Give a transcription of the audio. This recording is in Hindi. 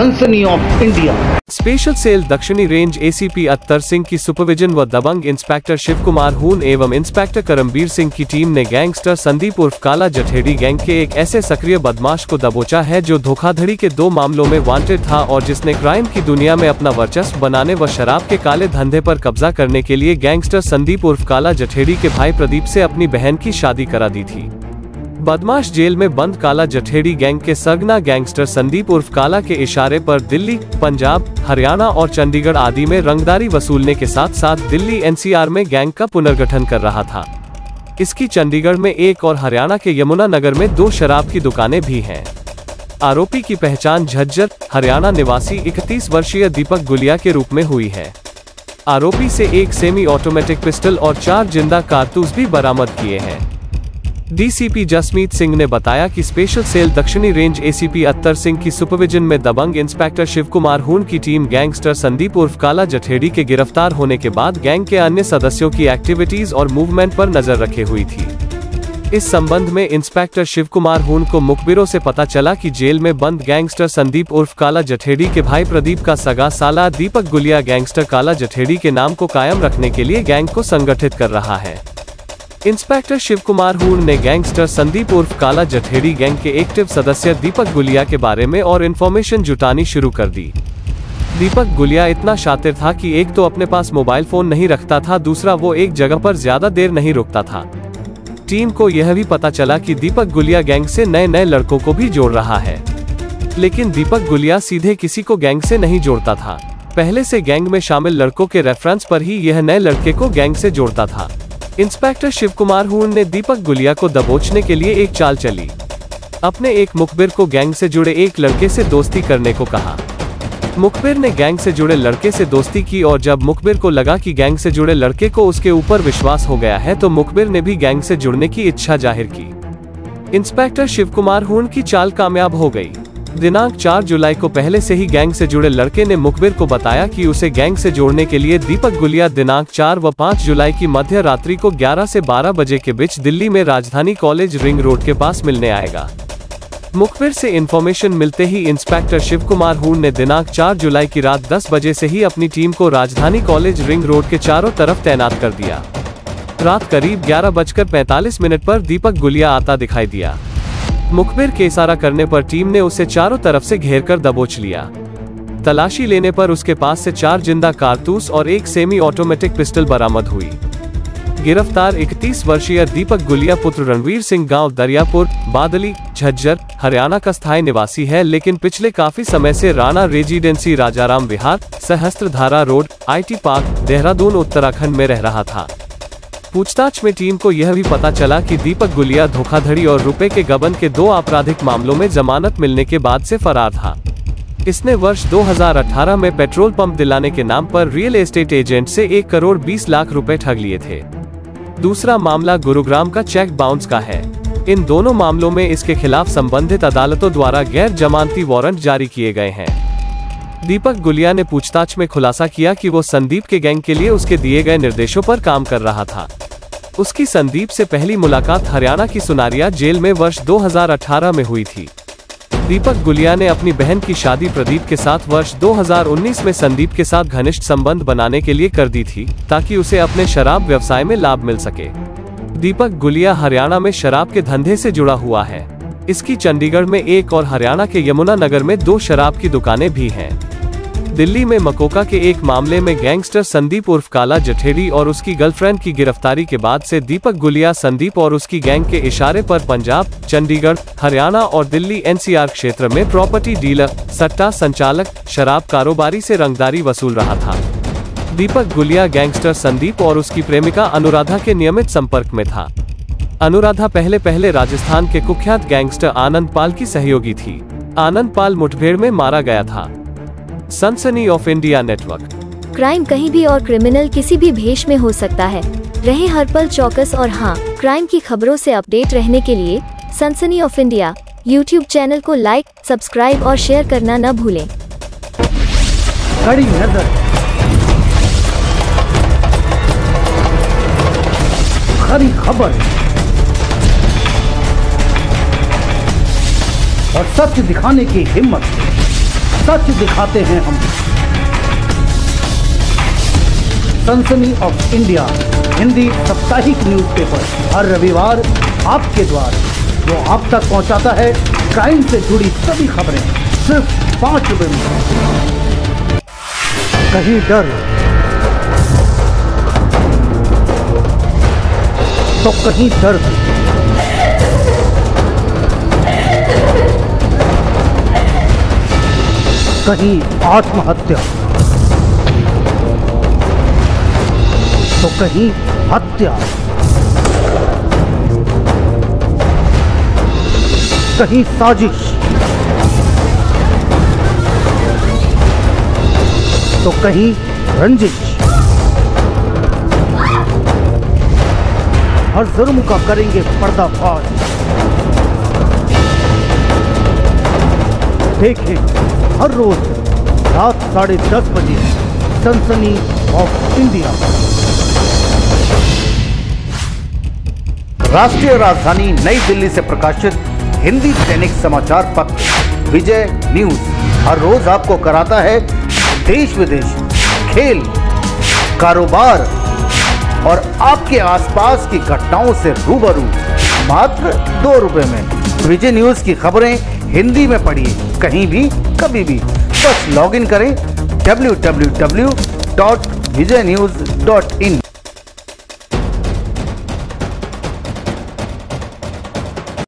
सनसनी ऑफ इंडिया। स्पेशल सेल दक्षिणी रेंज एसीपी अत्तर सिंह की सुपरविजन व दबंग इंस्पेक्टर शिवकुमार हुन एवं इंस्पेक्टर करमबीर सिंह की टीम ने गैंगस्टर संदीप उर्फ काला जठेड़ी गैंग के एक ऐसे सक्रिय बदमाश को दबोचा है जो धोखाधड़ी के 2 मामलों में वांटेड था और जिसने क्राइम की दुनिया में अपना वर्चस्व बनाने व शराब के काले धंधे पर कब्जा करने के लिए गैंगस्टर संदीप उर्फ काला जठेड़ी के भाई प्रदीप से अपनी बहन की शादी करा दी थी। बदमाश जेल में बंद काला जठेड़ी गैंग के सरगना गैंगस्टर संदीप उर्फ काला के इशारे पर दिल्ली, पंजाब, हरियाणा और चंडीगढ़ आदि में रंगदारी वसूलने के साथ साथ दिल्ली एनसीआर में गैंग का पुनर्गठन कर रहा था। इसकी चंडीगढ़ में 1 और हरियाणा के यमुना नगर में 2 शराब की दुकानें भी हैं। आरोपी की पहचान झज्जर, हरियाणा निवासी 31 वर्षीय दीपक गुलिया के रूप में हुई है। आरोपी से 1 सेमी ऑटोमेटिक पिस्टल और 4 जिंदा कारतूस भी बरामद किए हैं। डीसीपी जसमीत सिंह ने बताया कि स्पेशल सेल दक्षिणी रेंज एसीपी अत्तर सिंह की सुपरविजन में दबंग इंस्पेक्टर शिवकुमार हुन की टीम गैंगस्टर संदीप उर्फ काला जठेड़ी के गिरफ्तार होने के बाद गैंग के अन्य सदस्यों की एक्टिविटीज और मूवमेंट पर नजर रखे हुई थी। इस संबंध में इंस्पेक्टर शिवकुमार हुन को मुखबिरों से पता चला कि जेल में बंद गैंगस्टर संदीप उर्फ काला जठेड़ी के भाई प्रदीप का सगा साला दीपक गुलिया गैंगस्टर काला जठेड़ी के नाम को कायम रखने के लिए गैंग को संगठित कर रहा है। इंस्पेक्टर शिवकुमार हुन ने गैंगस्टर संदीप उर्फ काला जठेड़ी गैंग के एक्टिव सदस्य दीपक गुलिया के बारे में और इन्फॉर्मेशन जुटानी शुरू कर दी। दीपक गुलिया इतना शातिर था कि एक तो अपने पास मोबाइल फोन नहीं रखता था, दूसरा वो एक जगह पर ज्यादा देर नहीं रुकता था। टीम को यह भी पता चला कि दीपक गुलिया गैंग से नए लड़कों को भी जोड़ रहा है, लेकिन दीपक गुलिया सीधे किसी को गैंग से नहीं जोड़ता था। पहले से गैंग में शामिल लड़कों के रेफरेंस पर ही यह नए लड़के को गैंग से जोड़ता था। इंस्पेक्टर शिवकुमार हुन ने दीपक गुलिया को दबोचने के लिए एक चाल चली। अपने एक मुखबिर को गैंग से जुड़े एक लड़के से दोस्ती करने को कहा। मुखबिर ने गैंग से जुड़े लड़के से दोस्ती की और जब मुखबिर को लगा कि गैंग से जुड़े लड़के को उसके ऊपर विश्वास हो गया है तो मुखबिर ने भी गैंग से जुड़ने की इच्छा जाहिर की। इंस्पेक्टर शिवकुमार हुन की चाल कामयाब हो गई। दिनांक 4 जुलाई को पहले से ही गैंग से जुड़े लड़के ने मुखबिर को बताया कि उसे गैंग से जोड़ने के लिए दीपक गुलिया दिनांक 4 व 5 जुलाई की मध्य रात्रि को 11 से 12 बजे के बीच दिल्ली में राजधानी कॉलेज रिंग रोड के पास मिलने आएगा। मुखबिर से इंफॉर्मेशन मिलते ही इंस्पेक्टर शिवकुमार हुन ने दिनांक 4 जुलाई की रात 10 बजे से ही अपनी टीम को राजधानी कॉलेज रिंग रोड के चारों तरफ तैनात कर दिया। रात करीब 11:45 पर दीपक गुलिया आता दिखाई दिया। मुखबिर के इशारा करने पर टीम ने उसे चारों तरफ से घेरकर दबोच लिया। तलाशी लेने पर उसके पास से 4 जिंदा कारतूस और 1 सेमी ऑटोमेटिक पिस्टल बरामद हुई। गिरफ्तार 31 वर्षीय दीपक गुलिया पुत्र रणवीर सिंह गांव दरियापुर बादली झज्जर हरियाणा का स्थायी निवासी है, लेकिन पिछले काफी समय से Rana residency Rajaram Vihar Sahastradhara road IT park Dehradun Uttarakhand में रह रहा था। पूछताछ में टीम को यह भी पता चला कि दीपक गुलिया धोखाधड़ी और रुपए के गबन के 2 आपराधिक मामलों में जमानत मिलने के बाद से फरार था। इसने वर्ष 2018 में पेट्रोल पंप दिलाने के नाम पर रियल एस्टेट एजेंट से 1,20,00,000 रुपए ठग लिए थे। दूसरा मामला गुरुग्राम का चेक बाउंस का है। इन दोनों मामलों में इसके खिलाफ संबंधित अदालतों द्वारा गैर जमानती वारंट जारी किए गए हैं। दीपक गुलिया ने पूछताछ में खुलासा किया कि वो संदीप के गैंग के लिए उसके दिए गए निर्देशों पर काम कर रहा था। उसकी संदीप से पहली मुलाकात हरियाणा की सुनारिया जेल में वर्ष 2018 में हुई थी। दीपक गुलिया ने अपनी बहन की शादी प्रदीप के साथ वर्ष 2019 में संदीप के साथ घनिष्ठ संबंध बनाने के लिए कर दी थी ताकि उसे अपने शराब व्यवसाय में लाभ मिल सके। दीपक गुलिया हरियाणा में शराब के धंधे से जुड़ा हुआ है। इसकी चंडीगढ़ में 1 और हरियाणा के यमुना नगर में 2 शराब की दुकानें भी हैं। दिल्ली में MOCA के एक मामले में गैंगस्टर संदीप उर्फ काला जठेड़ी और उसकी गर्लफ्रेंड की गिरफ्तारी के बाद से दीपक गुलिया संदीप और उसकी गैंग के इशारे पर पंजाब, चंडीगढ़, हरियाणा और दिल्ली एनसीआर क्षेत्र में प्रॉपर्टी डीलर, सट्टा संचालक, शराब कारोबारी से रंगदारी वसूल रहा था। दीपक गुलिया गैंगस्टर संदीप और उसकी प्रेमिका अनुराधा के नियमित संपर्क में था। अनुराधा पहले राजस्थान के कुख्यात गैंगस्टर आनंद पाल की सहयोगी थी। आनंद पाल मुठभेड़ में मारा गया था। सनसनी ऑफ इंडिया नेटवर्क। क्राइम कहीं भी और क्रिमिनल किसी भी भेष में हो सकता है। रहे हर पल चौकस और हाँ, क्राइम की खबरों से अपडेट रहने के लिए Sansani of India YouTube channel को लाइक, सब्सक्राइब और शेयर करना न भूलें। कड़ी नजर, खरी खबर और सच दिखाने की हिम्मत सच दिखाते हैं हम। सनसनी ऑफ इंडिया हिंदी साप्ताहिक न्यूज़पेपर हर रविवार आपके द्वार, जो आप तक पहुंचाता है क्राइम से जुड़ी सभी खबरें सिर्फ 5 रुपए में। कहीं डर तो कहीं दर्द, कहीं आत्महत्या तो कहीं हत्या, कहीं साजिश तो कहीं रंजिश। हर जुर्म का करेंगे पर्दाफाश, देखें हर रोज रात 10:30 बजे सनसनी ऑफ इंडिया। राष्ट्रीय राजधानी नई दिल्ली से प्रकाशित हिंदी दैनिक समाचार पत्र विजय न्यूज हर रोज आपको कराता है देश विदेश, खेल, कारोबार और आपके आसपास की घटनाओं से रूबरू मात्र 2 रुपए में। विजय न्यूज की खबरें हिंदी में पढ़िए कहीं भी कभी भी, बस लॉगिन करें www.vijaynews.in।